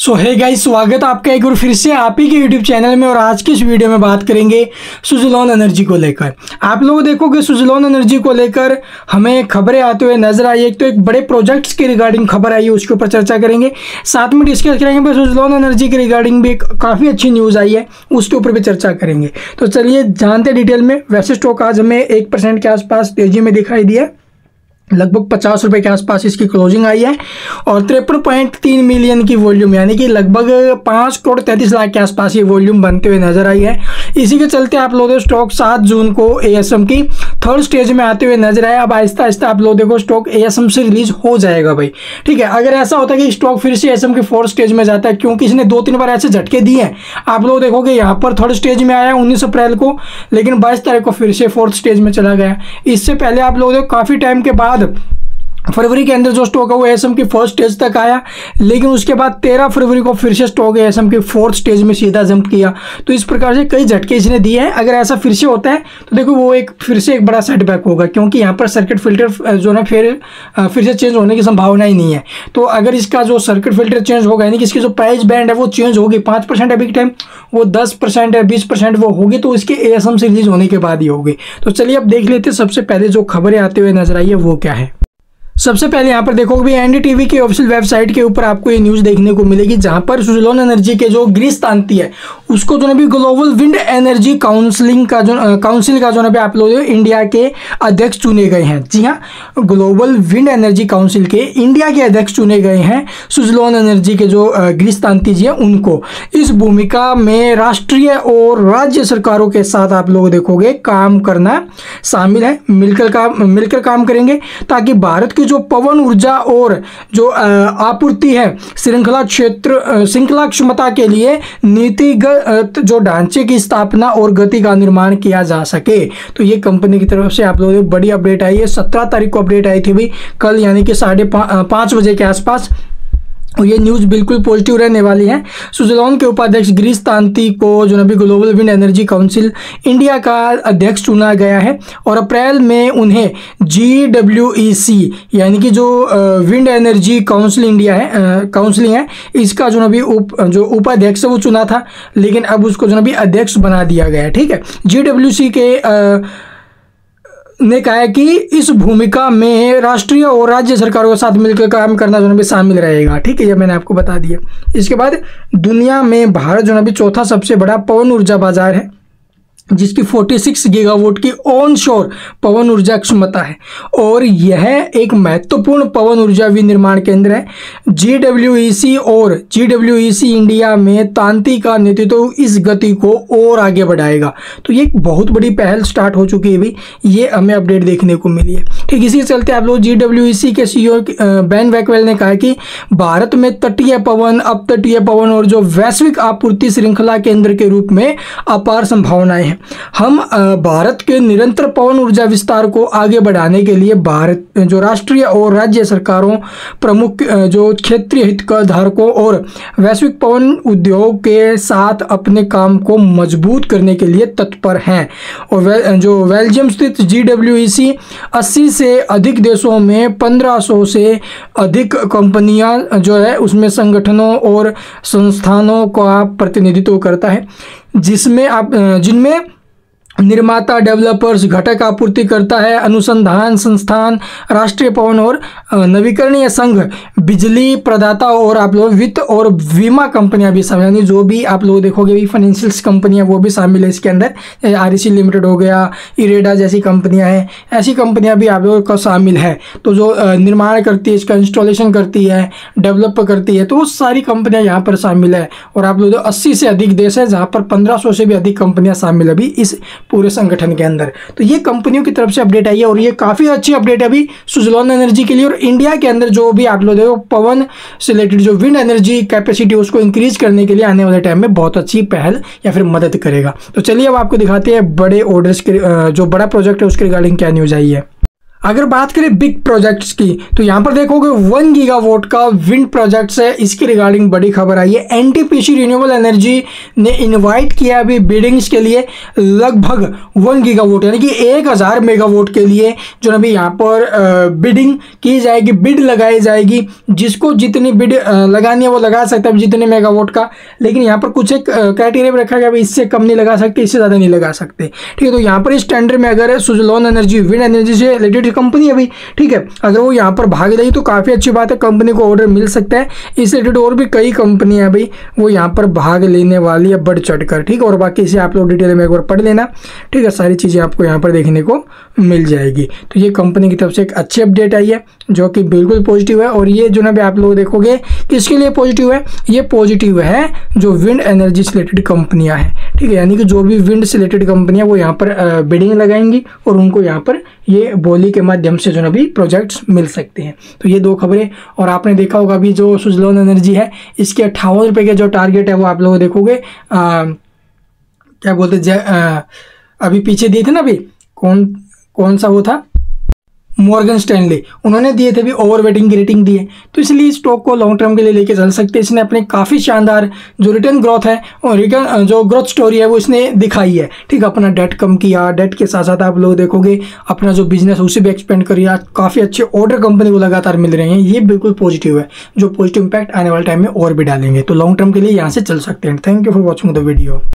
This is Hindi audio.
सो हे गाइस, स्वागत आपका एक बार फिर से आप ही के यूट्यूब चैनल में। और आज की इस वीडियो में बात करेंगे सुज़लॉन एनर्जी को लेकर। आप लोग देखोगे सुज़लॉन एनर्जी को लेकर हमें खबरें आते हुए नजर आई। एक तो एक बड़े प्रोजेक्ट्स के रिगार्डिंग खबर आई है, उसके ऊपर चर्चा करेंगे। साथ में डिस्कस करेंगे सुज़लॉन एनर्जी के रिगार्डिंग भी काफ़ी अच्छी न्यूज़ आई है, उसके ऊपर भी चर्चा करेंगे। तो चलिए जानते डिटेल में। वैसे स्टॉक आज हमें 1% के आसपास तेजी में दिखाई दिया, लगभग 50 रुपये के आसपास इसकी क्लोजिंग आई है। और 53.3 मिलियन की वॉल्यूम, यानी कि लगभग 5.33 करोड़ के आसपास ये वॉल्यूम बनते हुए नजर आई है। इसी के चलते आप लोग स्टॉक 7 जून को एएसएम की थर्ड स्टेज में आते हुए नजर आया। अब आहिस्ता आहिस्ता आप लोग देखो स्टॉक एएसएम से रिलीज हो जाएगा भाई, ठीक है। अगर ऐसा होता है कि स्टॉक फिर से एएसएम के फोर्थ स्टेज में जाता है, क्योंकि इसने 2-3 बार ऐसे झटके दिए हैं। आप लोग देखोगे यहाँ पर थर्ड स्टेज में आया 19 अप्रैल को, लेकिन 22 तारीख को फिर से फोर्थ स्टेज में चला गया। इससे पहले आप लोग देखो काफ़ी टाइम के बाद फरवरी के अंदर जो स्टॉक है वो एएसएम की फर्स्ट स्टेज तक आया, लेकिन उसके बाद 13 फरवरी को फिर से स्टॉक एएसएम की फोर्थ स्टेज में सीधा जंप किया। तो इस प्रकार से कई झटके इसने दिए हैं। अगर ऐसा फिर से होता है तो देखो वो एक फिर से एक बड़ा सेटबैक होगा, क्योंकि यहाँ पर सर्किट फिल्टर जो ना फिर से चेंज होने की संभावना ही नहीं है। तो अगर इसका जो सर्किट फिल्टर चेंज होगा, यानी कि इसकी जो प्राइस बैंड है वो चेंज होगी। 5% अभी के टाइम, वो 10% है, 20% वो होगी, तो इसके एएसएम से रिलीज होने के बाद ही होगी। तो चलिए अब देख लेते हैं सबसे पहले जो खबरें आते हुए नजर आई है वो क्या है। सबसे पहले यहाँ पर देखोगे भी एनडीटीवी के ऑफिशियल वेबसाइट के ऊपर आपको ये न्यूज़ देखने को मिलेगी, जहाँ पर सुज़लॉन एनर्जी के जो ग्रीस प्रांति है उसको जो ना भी ग्लोबल विंड एनर्जी काउंसिल का आप लोग इंडिया के अध्यक्ष चुने गए हैं। जी हाँ, ग्लोबल विंड एनर्जी काउंसिल के इंडिया के अध्यक्ष चुने गए हैं सुज़लॉन एनर्जी के जो ग्रीस प्रांति जी हैं उनको। इस भूमिका में राष्ट्रीय और राज्य सरकारों के साथ आप लोग देखोगे काम करना शामिल है। मिलकर काम करेंगे ताकि भारत की जो पवन ऊर्जा और जो आपूर्ति है श्रृंखला क्षमता के लिए नीतिगत जो ढांचे की स्थापना और गति का निर्माण किया जा सके। तो ये कंपनी की तरफ से आप लोगों को बड़ी अपडेट आई है। 17 तारीख को अपडेट आई थी भी, कल, यानी कि 5:30 बजे के आसपास। और ये न्यूज़ बिल्कुल पॉजिटिव रहने वाली है। सुज़लॉन के उपाध्यक्ष ग्रीस प्रांति को जो नबी global wind energy council India का अध्यक्ष चुना गया है। और अप्रैल में उन्हें GWEC, यानी कि जो विंड एनर्जी काउंसिल इंडिया है इसका जो नबी उपाध्यक्ष वो चुना था, लेकिन अब उसको जो नबी अध्यक्ष बना दिया गया है, ठीक है। GWC के ने कहा है कि इस भूमिका में राष्ट्रीय और राज्य सरकारों के साथ मिलकर काम करना जो ना भी शामिल रहेगा, ठीक है, ये मैंने आपको बता दिया। इसके बाद दुनिया में भारत जो ना भी चौथा सबसे बड़ा पवन ऊर्जा बाजार है, जिसकी 46 गीगावाट की ऑन शोर पवन ऊर्जा क्षमता है, और यह एक महत्वपूर्ण पवन ऊर्जा विनिर्माण केंद्र है। GWEC इंडिया में तांति का नेतृत्व इस गति को और आगे बढ़ाएगा। तो ये एक बहुत बड़ी पहल स्टार्ट हो चुकी है भी, ये हमें अपडेट देखने को मिली है, ठीक। इसी के चलते आप लोग GWEC के CEO बेन वेकवेल ने कहा कि भारत में तटीय पवन, अपतटीय पवन और जो वैश्विक आपूर्ति श्रृंखला केंद्र के रूप में अपार संभावनाएं हैं। हम भारत के निरंतर पवन ऊर्जा विस्तार को आगे बढ़ाने के लिए जो राष्ट्रीय और राज्य सरकारों, प्रमुख जो क्षेत्रीय हितधारकों और वैश्विक पवन उद्योग के साथ अपने काम को मजबूत करने के लिए तत्पर हैं। और जो बेल्जियम स्थित GWEC 80 से अधिक देशों में 1500 से अधिक कंपनियां जो है उसमें संगठनों और संस्थानों का प्रतिनिधित्व करता है, जिनमें निर्माता, डेवलपर्स, घटक आपूर्ति करता है, अनुसंधान संस्थान, राष्ट्रीय पवन और नवीकरणीय संघ, बिजली प्रदाता और आप लोग वित्त और बीमा कंपनियां भी शामिल, यानी जो भी आप लोग देखोगे भी फाइनेंशियल्स कंपनियां वो भी शामिल है इसके अंदर। REC लिमिटेड हो गया, इरेडा जैसी कंपनियां हैं, ऐसी कंपनियां भी आप लोगों का शामिल है। तो जो निर्माण करती है, इसका इंस्टॉलेशन करती है, डेवलप करती है, तो वो सारी कंपनियाँ यहाँ पर शामिल है। और आप लोग 80 से अधिक देश है जहाँ पर 1500 से भी अधिक कंपनियाँ शामिल है अभी इस पूरे संगठन के अंदर। तो ये कंपनियों की तरफ से अपडेट आई है, और ये काफ़ी अच्छी अपडेट है अभी सुज़लॉन एनर्जी के लिए। और इंडिया के अंदर जो भी आप लोग देखो पवन से रिलेटेड जो विंड एनर्जी कैपेसिटी उसको इंक्रीज करने के लिए आने वाले टाइम में बहुत अच्छी पहल या फिर मदद करेगा। तो चलिए अब आपको दिखाते हैं बड़े ऑर्डर्स के जो बड़ा प्रोजेक्ट है उसके रिगार्डिंग क्या न्यूज़ आई है। अगर बात करें बिग प्रोजेक्ट्स की तो यहाँ पर देखोगे 1 गीगावाट का विंड प्रोजेक्ट्स है। इसके रिगार्डिंग बड़ी खबर आई है। एनटीपीसी रिन्यूएबल एनर्जी ने इनवाइट किया अभी बिडिंग्स के लिए लगभग 1 गीगावाट यानी कि 1000 मेगावाट के लिए जो अभी यहाँ पर बिडिंग की जाएगी, बिड लगाई जाएगी। जिसको जितनी बिड लगानी है वो लगा सकता है जितने मेगावाट का, लेकिन यहाँ पर कुछ एक क्राइटेरिया रखा गया इससे कम नहीं लगा सकते, इससे ज़्यादा नहीं लगा सकते। ठीक है, तो यहाँ पर इस टेंडर में अगर सुजलॉन एनर्जी विंड एनर्जी से रिलेटेड कंपनी अभी ठीक है, अगर वो यहाँ पर भाग जाएगी तो काफी अच्छी बात है, कंपनी को ऑर्डर मिल सकता है। इस रिलेटेड और भी कई कंपनियां अभी वो यहाँ पर भाग लेने वाली है बढ़ चढ़कर। ठीक है, और बाकी इसे आप लोग डिटेल में एक बार पढ़ लेना। ठीक है, सारी चीजें आपको यहाँ पर देखने को मिल जाएगी। तो ये कंपनी की तरफ से एक अच्छी अपडेट आई है जो कि बिल्कुल पॉजिटिव है। और ये जो ना भी आप लोग देखोगे किसके लिए पॉजिटिव है, ये पॉजिटिव है जो विंड एनर्जी से रिलेटेड कंपनियां हैं। ठीक है, यानी कि जो भी विंड से रिलेटेड कंपनियां वो यहाँ पर बिडिंग लगाएंगी और उनको यहाँ पर ये बोली के माध्यम से जो ना भी प्रोजेक्ट्स मिल सकते हैं। तो ये दो खबरें। और आपने देखा होगा अभी जो सुजलॉन एनर्जी है इसके 58 रुपये का जो टारगेट है वो आप लोग देखोगे क्या बोलते हैं, अभी पीछे दिए थे ना अभी कौन सा वो था मॉर्गन स्टैनली, उन्होंने दिए थे भी ओवरवेटिंग की रेटिंग दी है। तो इसलिए स्टॉक को लॉन्ग टर्म के लिए लेके चल सकते हैं। इसने अपने काफ़ी शानदार जो रिटर्न ग्रोथ है और रिटर्न जो ग्रोथ स्टोरी है वो इसने दिखाई है। ठीक, अपना डेट कम किया, डेट के साथ साथ आप लोग देखोगे अपना जो बिजनेस उसे भी एक्सपेंड करिए, काफ़ी अच्छे ऑर्डर कंपनी को लगातार मिल रहे हैं। ये बिल्कुल पॉजिटिव है जो पॉजिटिव इम्पैक्ट आने वाले टाइम में और भी डालेंगे। तो लॉन्ग टर्म के लिए यहाँ से चल सकते हैं। Thank you for watching the video.